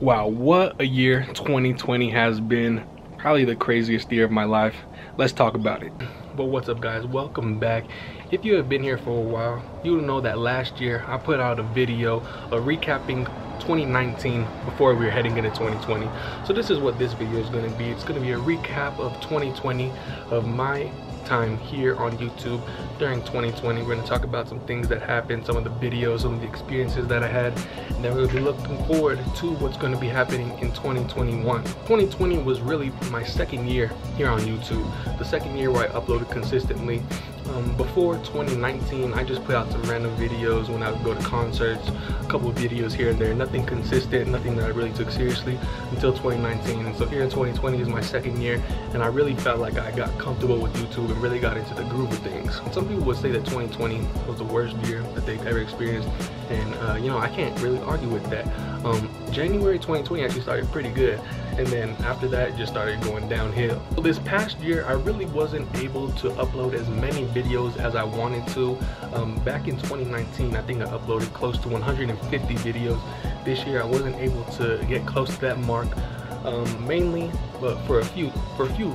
Wow, what a year 2020 has been. Probably the craziest year of my life. Let's talk about it. But what's up, guys? Welcome back. If you have been here for a while, you'll know that last year I put out a video of recapping 2019 before we were heading into 2020. So this is what this video is going to be. It's going to be a recap of 2020, of my time here on YouTube during 2020. We're going to talk about some things that happened, some of the videos, some of the experiences that I had, and then we'll be looking forward to what's going to be happening in 2021. 2020 was really my second year here on YouTube, the second year where I uploaded consistently. Before 2019, I just put out some random videos when I would go to concerts, a couple of videos here and there, nothing consistent, nothing that I really took seriously until 2019. And so here in 2020 is my second year, and I really felt like I got comfortable with YouTube and really got into the groove of things. Some people would say that 2020 was the worst year that they've ever experienced, and you know, I can't really argue with that. January 2020 actually started pretty good, and then after that it just started going downhill. So this past year I really wasn't able to upload as many videos as I wanted to. Back in 2019 I think I uploaded close to 150 videos. This year I wasn't able to get close to that mark, mainly but for a few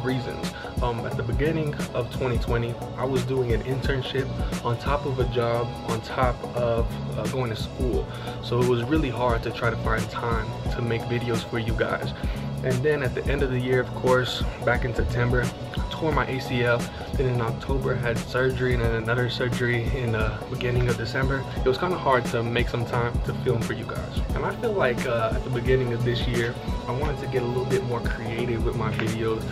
reasons. At the beginning of 2020 I was doing an internship on top of a job on top of going to school, so it was really hard to try to find time to make videos for you guys. And then at the end of the year, of course, back in September, I tore my ACL. Then in October, I had surgery, and then another surgery in the beginning of December. It was kind of hard to make some time to film for you guys. And I feel like at the beginning of this year, I wanted to get a little bit more creative with my videos,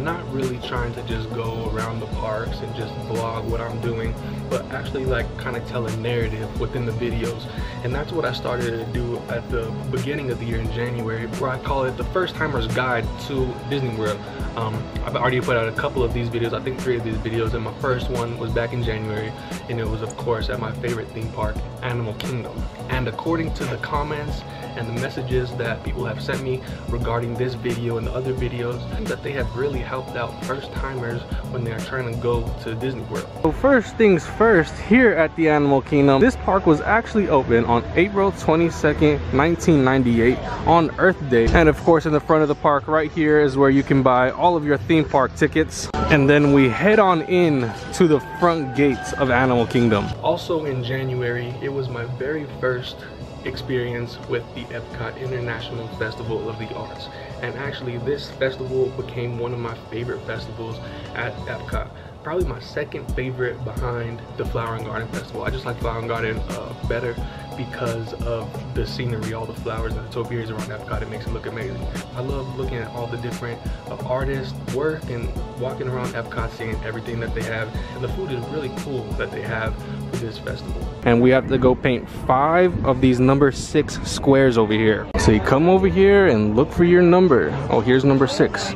not really trying to just go around the parks and just vlog what I'm doing, but actually like kind of tell a narrative within the videos. And that's what I started to do at the beginning of the year in January, where I call it the first time guide to Disney World. I've already put out a couple of these videos, I think 3 of these videos, and my first one was back in January, and it was of course at my favorite theme park, Animal Kingdom. And according to the comments and the messages that people have sent me regarding this video and the other videos, I think that they have really helped out first timers when they are trying to go to Disney World. So first things first, here at the Animal Kingdom, this park was actually open on April 22nd, 1998 on Earth Day. And of course in the front of the park right here is where you can buy all of your theme park tickets. And then we head on in to the front gates of Animal Kingdom. Also in January, it was my very first experience with the Epcot International Festival of the Arts, and actually this festival became one of my favorite festivals at Epcot. Probably my second favorite behind the Flower and Garden Festival. I just like Flower and Garden better because of the scenery, all the flowers and the topiaries around Epcot. It makes it look amazing. I love looking at all the different artists' work and walking around Epcot, seeing everything that they have. And the food is really cool that they have for this festival. And we have to go paint 5 of these number 6 squares over here. So you come over here and look for your number. Oh, here's number 6.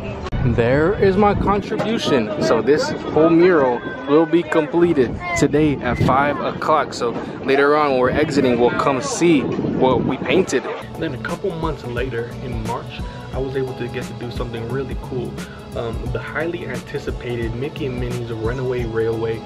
There is my contribution. So this whole mural will be completed today at 5 o'clock. So later on when we're exiting, we'll come see what we painted. Then a couple months later in March, I was able to get to do something really cool. The highly anticipated Mickey and Minnie's Runaway Railway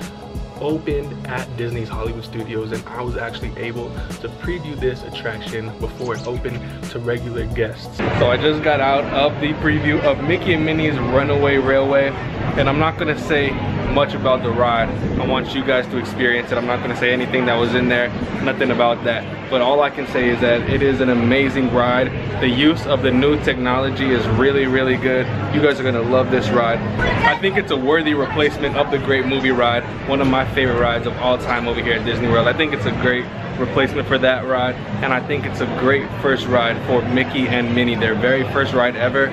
opened at Disney's Hollywood Studios, and I was actually able to preview this attraction before it opened to regular guests. So I just got out of the preview of Mickey and Minnie's Runaway Railway, and I'm not gonna say much about the ride. I want you guys to experience it. I'm not gonna say anything that was in there, nothing about that. But all I can say is that it is an amazing ride. The use of the new technology is really, really good. You guys are gonna love this ride. I think it's a worthy replacement of the Great Movie Ride, one of my favorite rides of all time over here at Disney World. I think it's a great replacement for that ride, and I think it's a great first ride for Mickey and Minnie, their very first ride ever.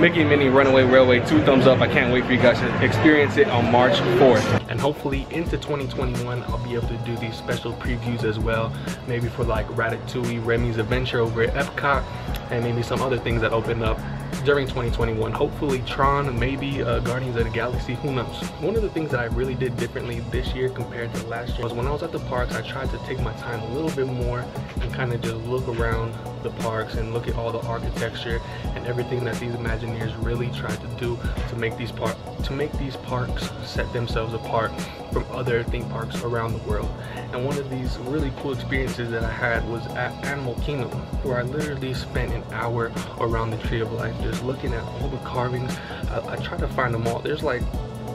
Mickey and Minnie Runaway Railway, 2 thumbs up. I can't wait for you guys to experience it on March 4th. And hopefully into 2021, I'll be able to do these special previews as well. Maybe for like Ratatouille, Remy's Adventure over at Epcot, and maybe some other things that open up during 2021. Hopefully Tron, maybe Guardians of the Galaxy, who knows. One of the things that I really did differently this year compared to last year was when I was at the parks, I tried to take my time a little bit more and kind of just look around the parks and look at all the architecture and everything that these Imagineers really tried to do to make these parks set themselves apart from other theme parks around the world. And one of these really cool experiences that I had was at Animal Kingdom, where I literally spent an hour around the Tree of Life just looking at all the carvings. I tried to find them all. There's like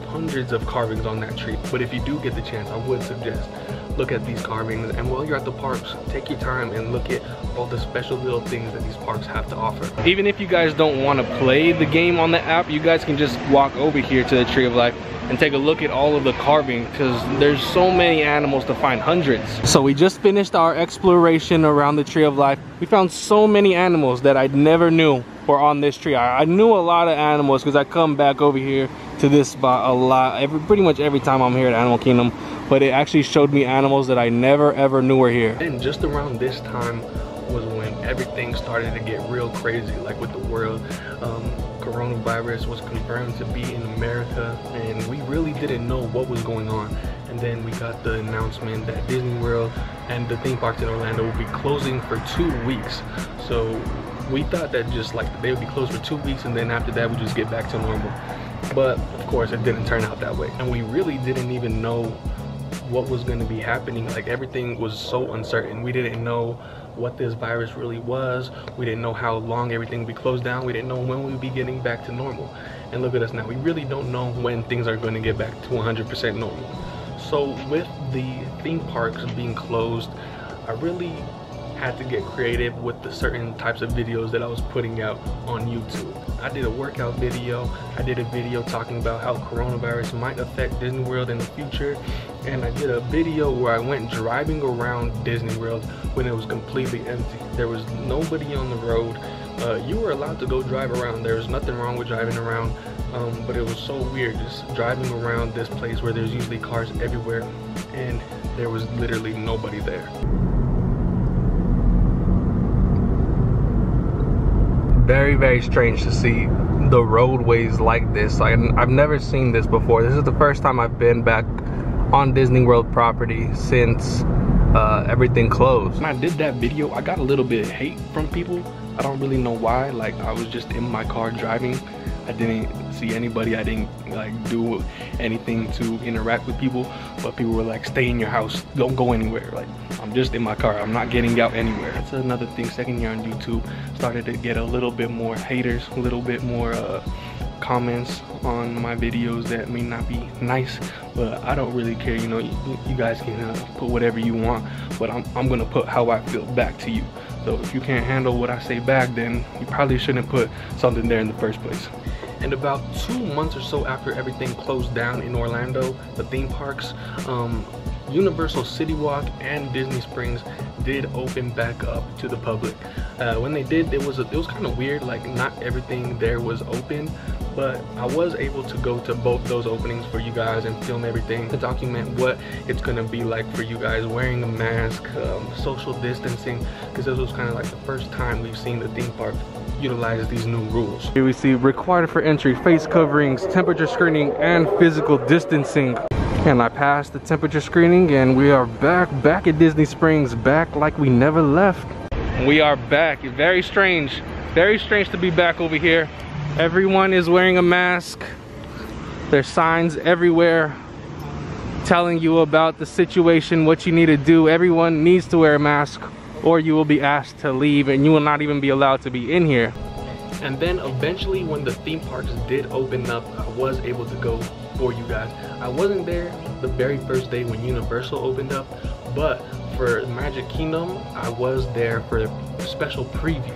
hundreds of carvings on that tree, but if you do get the chance, I would suggest look at these carvings. And while you're at the parks, take your time and look at all the special little things that these parks have to offer. Even if you guys don't want to play the game on the app, you guys can just walk over here to the Tree of Life and take a look at all of the carving, because there's so many animals to find, hundreds. So we just finished our exploration around the Tree of Life. We found so many animals that I never knew were on this tree. I knew a lot of animals because I come back over here to this spot a lot, pretty much every time I'm here at Animal Kingdom, but it actually showed me animals that I never ever knew were here. And just around this time was when everything started to get real crazy, like with the world. Coronavirus was confirmed to be in America, and we really didn't know what was going on. And then we got the announcement that Disney World and the theme parks in Orlando will be closing for 2 weeks. So we thought that just like they would be closed for 2 weeks, and then after that we just get back to normal. But of course it didn't turn out that way, and we really didn't even know what was going to be happening. Like, everything was so uncertain. We didn't know what this virus really was. We didn't know how long everything would be closed down. We didn't know when we would be getting back to normal. And look at us now. We really don't know when things are going to get back to 100% normal. So with the theme parks being closed, I really had to get creative with the certain types of videos that I was putting out on YouTube. I did a workout video. I did a video talking about how coronavirus might affect Disney World in the future. And I did a video where I went driving around Disney World when it was completely empty. There was nobody on the road. You were allowed to go drive around. There was nothing wrong with driving around, but it was so weird just driving around this place where there's usually cars everywhere, and there was literally nobody there. Very, very strange to see the roadways like this. I've never seen this before. This is the first time I've been back on Disney World property since everything closed. When I did that video, I got a little bit of hate from people. I don't really know why. Like, I was just in my car driving. I didn't see anybody. I didn't like do anything to interact with people, but people were like, stay in your house, don't go anywhere. Like, I'm just in my car, I'm not getting out anywhere. That's another thing. Second year on YouTube, started to get a little bit more haters, a little bit more comments on my videos that may not be nice, but I don't really care. You know, you guys can put whatever you want, but I'm gonna put how I feel back to you. So if you can't handle what I say back, then you probably shouldn't put something there in the first place. And about 2 months or so after everything closed down in Orlando, the theme parks, Universal CityWalk and Disney Springs did open back up to the public. When they did, it was kind of weird. Like, not everything there was open, but I was able to go to both those openings for you guys and film everything to document what it's gonna be like for you guys, wearing a mask, social distancing, because this was kind of like the first time we've seen the theme park utilize these new rules. Here we see required for entry face coverings, temperature screening, and physical distancing. And I passed the temperature screening, and we are back at Disney Springs, back like we never left. We are back. Very strange to be back over here. Everyone is wearing a mask. There's signs everywhere telling you about the situation, what you need to do. Everyone needs to wear a mask or you will be asked to leave, and you will not even be allowed to be in here. And then eventually when the theme parks did open up, I was able to go for you guys. I wasn't there the very first day when Universal opened up, but for Magic Kingdom, I was there for a special preview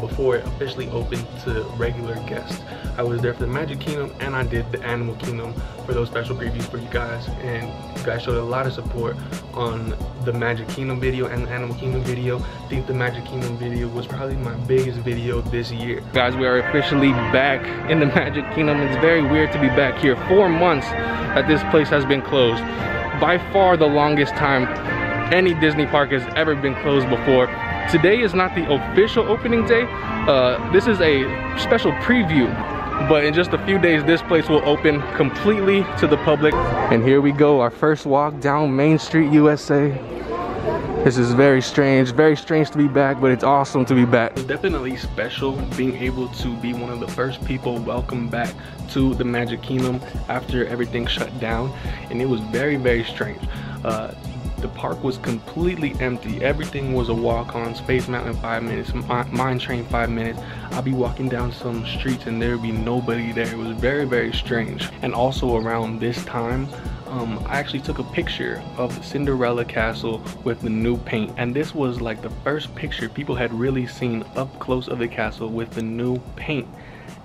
before it officially opened to regular guests. I was there for the Magic Kingdom, and I did the Animal Kingdom for those special previews for you guys, and you guys showed a lot of support on the Magic Kingdom video and the Animal Kingdom video. I think the Magic Kingdom video was probably my biggest video this year. Guys, we are officially back in the Magic Kingdom. It's very weird to be back here. 4 months that this place has been closed. By far the longest time any Disney park has ever been closed before. Today is not the official opening day. This is a special preview, but in just a few days this place will open completely to the public. And here we go, our first walk down Main Street USA. This is very strange to be back, but it's awesome to be back. It's definitely special being able to be one of the first people welcomed back to the Magic Kingdom after everything shut down, and it was very strange. The park was completely empty. Everything was a walk on. Space Mountain 5 minutes, Mine Train 5 minutes. I'll be walking down some streets and there would be nobody there. It was very strange. And also around this time, I actually took a picture of Cinderella Castle with the new paint, and this was like the first picture people had really seen up close of the castle with the new paint,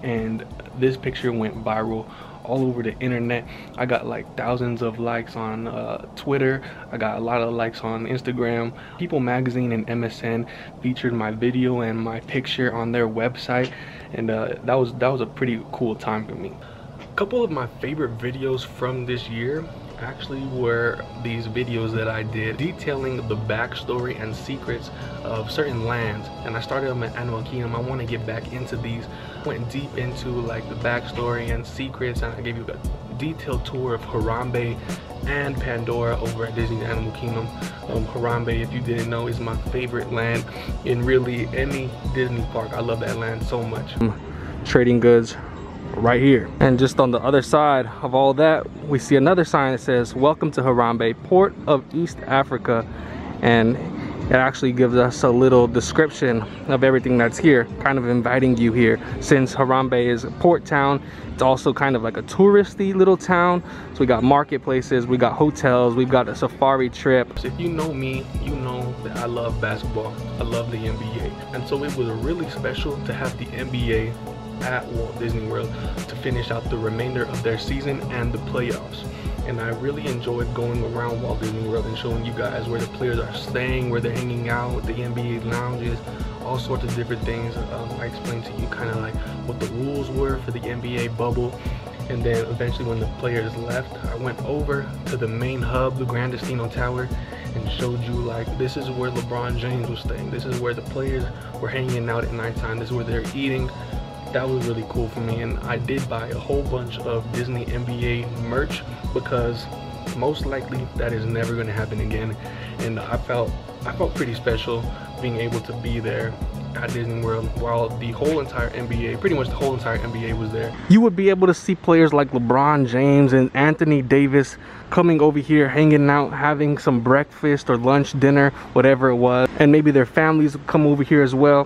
and this picture went viral all over the internet. I got like thousands of likes on Twitter. I got a lot of likes on Instagram. People Magazine and MSN featured my video and my picture on their website, and that was a pretty cool time for me. A couple of my favorite videos from this year actually were these videos that I did detailing the backstory and secrets of certain lands, and I started them at Animal Kingdom. I want to get back into these. Went deep into like the backstory and secrets, and I gave you a detailed tour of Harambe and Pandora over at Disney Animal Kingdom. Harambe, if you didn't know, is my favorite land in really any Disney park. I love that land so much. Trading goods right here, and just on the other side of all that we see another sign that says welcome to Harambe, Port of East Africa, and it actually gives us a little description of everything that's here, kind of inviting you here. Since Harambe is a port town, it's also kind of like a touristy little town, so we got marketplaces, we got hotels, we've got a safari trip. If you know me, you know that I love basketball, I love the NBA, and so it was really special to have the NBA at Walt Disney World to finish out the remainder of their season and the playoffs. And I really enjoyed going around Walt Disney World and showing you guys where the players are staying, where they're hanging out, the NBA lounges, all sorts of different things. I explained to you kind of like what the rules were for the NBA bubble. And then eventually when the players left, I went over to the main hub, the Grandestino Tower, and showed you like this is where LeBron James was staying. This is where the players were hanging out at nighttime. This is where they're eating. That was really cool for me, and I did buy a whole bunch of Disney NBA merch because most likely that is never going to happen again, and I felt pretty special being able to be there at Disney World while the whole entire NBA, pretty much the whole entire NBA was there. You would be able to see players like LeBron James and Anthony Davis coming over here, hanging out, having some breakfast or lunch, dinner, whatever it was, and maybe their families would come over here as well.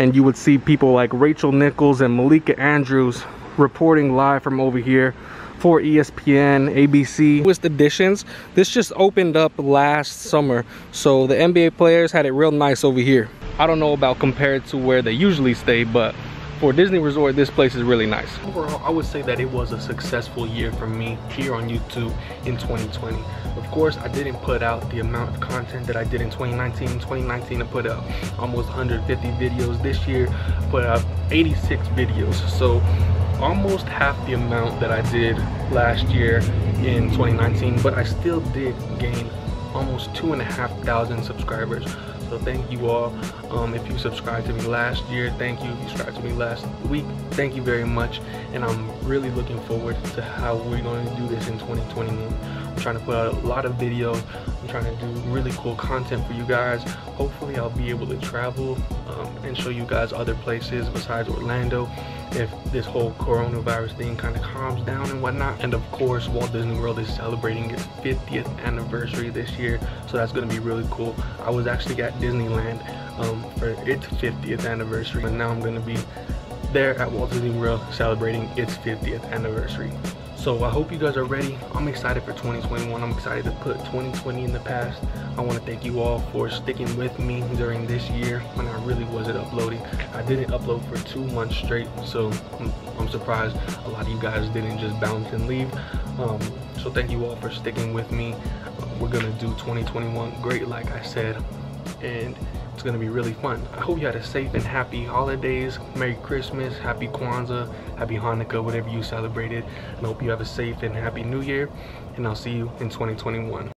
And you would see people like Rachel Nichols and Malika Andrews reporting live from over here for ESPN, ABC. With additions, this just opened up last summer, so the NBA players had it real nice over here. I don't know about compared to where they usually stay, but for Disney Resort, this place is really nice. Overall, I would say that it was a successful year for me here on YouTube in 2020. Of course, I didn't put out the amount of content that I did in 2019. In 2019, I put out almost 150 videos. This year, I put out 86 videos. So almost half the amount that I did last year in 2019, but I still did gain almost 2,500 subscribers. So thank you all. If you subscribed to me last year, thank you. If you subscribed to me last week, thank you very much. And I'm really looking forward to how we're going to do this in 2021. I'm trying to put out a lot of videos. I'm trying to do really cool content for you guys. Hopefully I'll be able to travel and show you guys other places besides Orlando if this whole coronavirus thing kind of calms down and whatnot. And of course, Walt Disney World is celebrating its 50th anniversary this year, so that's going to be really cool. I was actually at Disneyland for its 50th anniversary, and now I'm going to be there at Walt Disney World celebrating its 50th anniversary. So I hope you guys are ready. I'm excited for 2021. I'm excited to put 2020 in the past. I want to thank you all for sticking with me during this year when I really wasn't uploading. I didn't upload for 2 months straight, so I'm surprised a lot of you guys didn't just bounce and leave. So thank you all for sticking with me. We're gonna do 2021 great, like I said, and it's gonna be really fun. I hope you had a safe and happy holidays. Merry Christmas, Happy Kwanzaa, Happy Hanukkah, whatever you celebrated. And I hope you have a safe and happy New Year, and I'll see you in 2021.